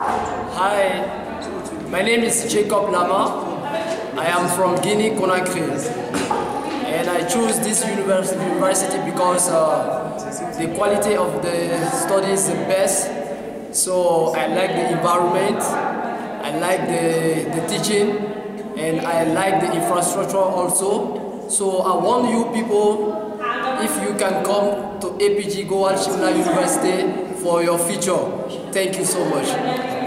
Hi, my name is Jacob Lamah. I am from Guinea Conakry, and I choose this university because the quality of the study is the best. So I like the environment, I like the teaching, and I like the infrastructure also. So I want you people, if you can come to APG Goyal Shimla University for your future. Thank you so much.